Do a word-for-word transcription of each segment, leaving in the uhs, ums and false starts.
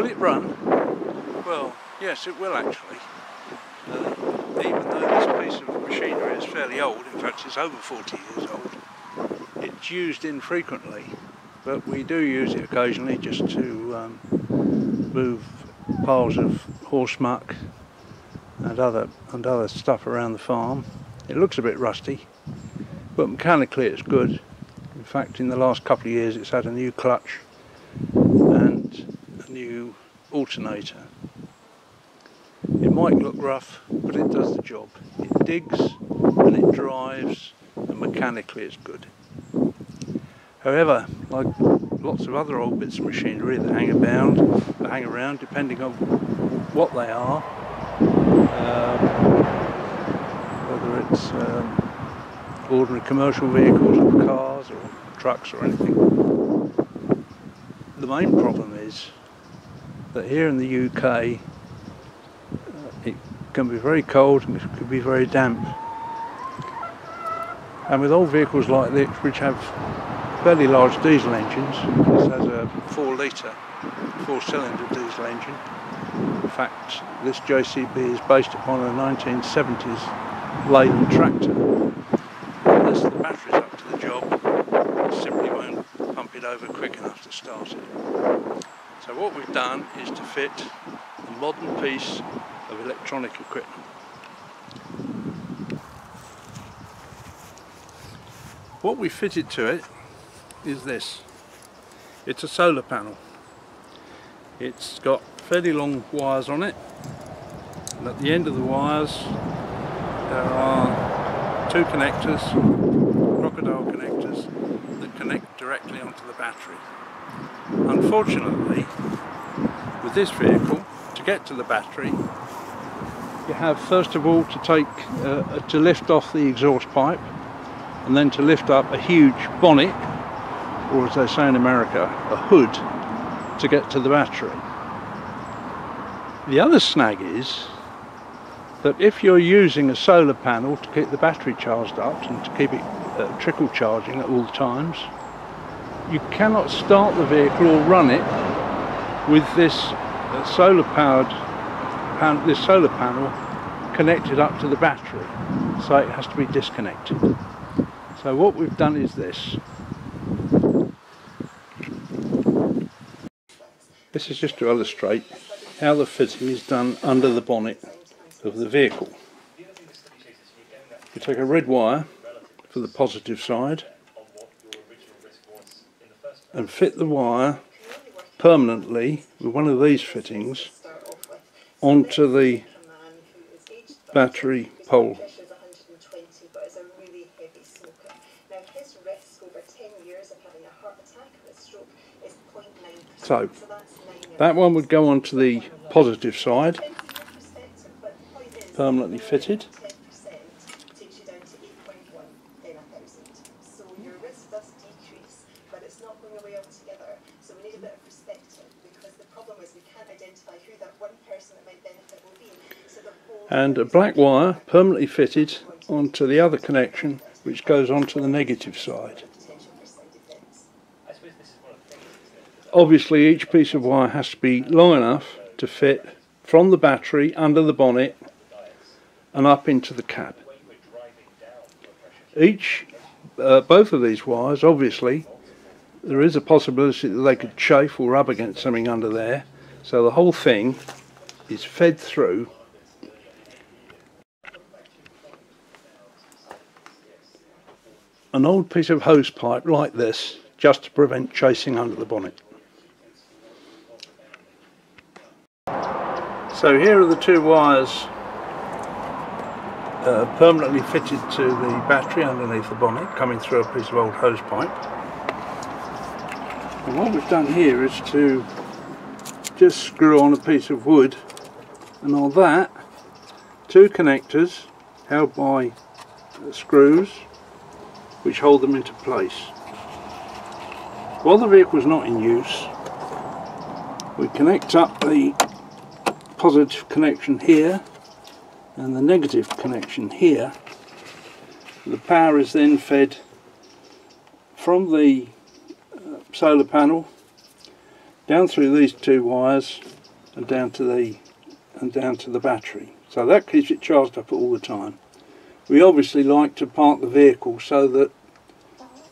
Will it run? Well, yes, it will actually. Uh, even though this piece of machinery is fairly old, in fact it's over forty years old, it's used infrequently, but we do use it occasionally just to um, move piles of horse muck and other, and other stuff around the farm. It looks a bit rusty, but mechanically it's good. In fact, in the last couple of years it's had a new clutch and a new alternator. It might look rough, but it does the job. It digs and it drives, and mechanically it's good. However, like lots of other old bits of machinery that hang around, that hang around depending on what they are, um, whether it's um, ordinary commercial vehicles or cars or trucks or anything. The main problem is that here in the U K uh, it can be very cold and it can be very damp, and with old vehicles like this which have fairly large diesel engines, this has a four litre four cylinder diesel engine. In fact, this J C B is based upon a nineteen seventies Leyland tractor. Unless the battery's up to the job, it simply won't pump it over quick enough to start it. So what we've done is to fit a modern piece of electronic equipment. What we fitted to it is this. It's a solar panel. It's got fairly long wires on it, and at the end of the wires there are two connectors, crocodile connectors, that connect directly onto the battery. Unfortunately, with this vehicle, to get to the battery, you have first of all to take uh, to lift off the exhaust pipe, and then to lift up a huge bonnet, or as they say in America, a hood, to get to the battery. The other snag is that if you're using a solar panel to keep the battery charged up and to keep it uh, trickle charging at all times, you cannot start the vehicle or run it with this uh, solar powered pan this solar panel connected up to the battery, so it has to be disconnected. So what we've done is this. This is just to illustrate how the fitting is done under the bonnet of the vehicle. You take a red wire for the positive side and fit the wire permanently with one of these fittings onto the battery pole. So that one would go onto the positive side, permanently fitted, and a black wire permanently fitted onto the other connection which goes onto the negative side. Obviously each piece of wire has to be long enough to fit from the battery under the bonnet and up into the cab. Each, uh, both of these wires, obviously, there is a possibility that they could chafe or rub against something under there, so the whole thing is fed through. An old piece of hose pipe like this, just to prevent chasing under the bonnet. So here are the two wires Uh, permanently fitted to the battery underneath the bonnet, coming through a piece of old hose pipe. And what we've done here is to just screw on a piece of wood, and on that two connectors held by screws which hold them into place. While the vehicle's not in use, we connect up the positive connection here and the negative connection here. The power is then fed from the uh, solar panel down through these two wires and down to the and down to the battery. So that keeps it charged up all the time. We obviously like to park the vehicle so that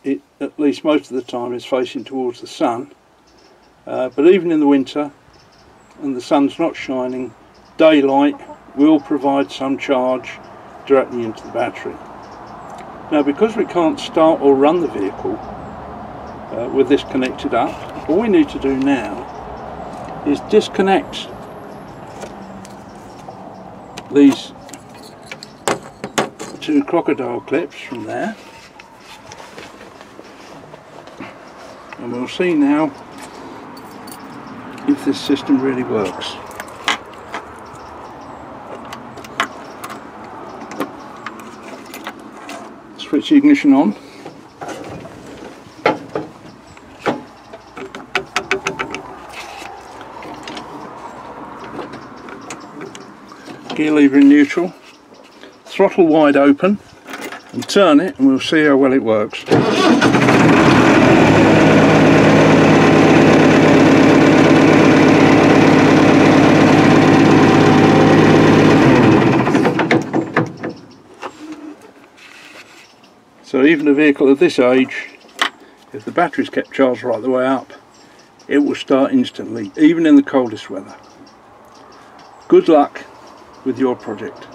it, at least most of the time, is facing towards the sun. Uh, but even in the winter, and the sun's not shining, daylight will provide some charge directly into the battery. Now, because we can't start or run the vehicle uh, with this connected up, all we need to do now is disconnect these two crocodile clips from there, and we'll see now if this system really works. Switch the ignition on. Gear lever in neutral. Throttle wide open and turn it, and we'll see how well it works. So even a vehicle of this age, if the battery's kept charged right the way up, it will start instantly, even in the coldest weather. Good luck with your project.